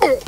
Oh!